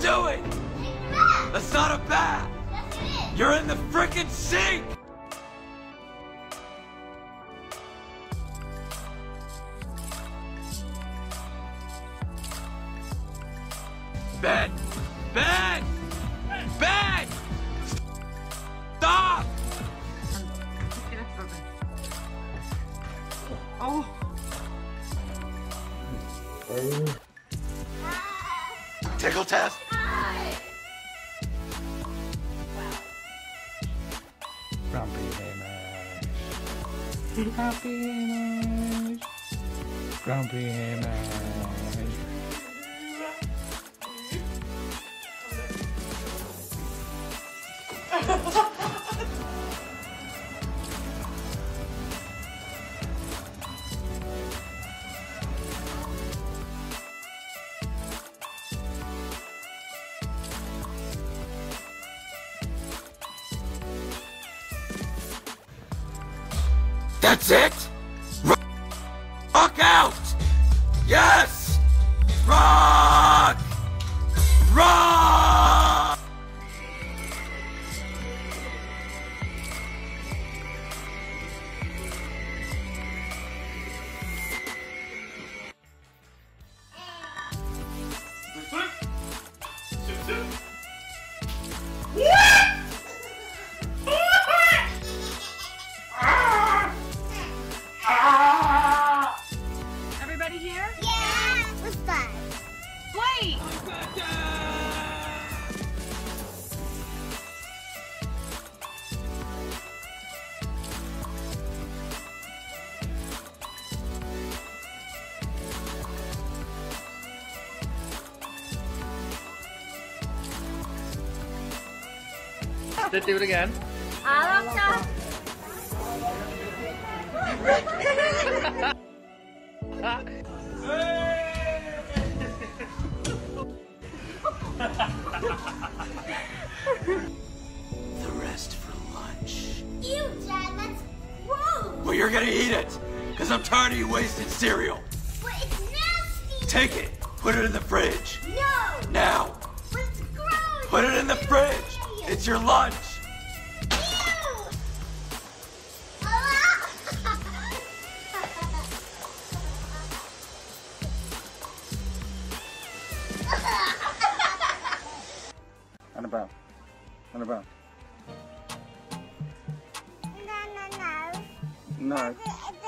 doing? That's not a bat! That's it! You're in the frickin' sink! Ben! Ben! Ben! Stop! Oh! Tickle test! Grumpy Hamish. Grumpy Hamish. Grumpy Hamish. That's it? Rock out! Yes! Rock! Rock! Here? Yeah! What's that? Wait! Let's do it again. Hey! The rest for lunch. Ew, Dad, that's gross! Well, you're gonna eat it, because I'm tired of you wasting cereal. But it's nasty! Take it, put it in the fridge. No! Now! But it's gross! Put it in the fridge! It's your lunch! What about? No.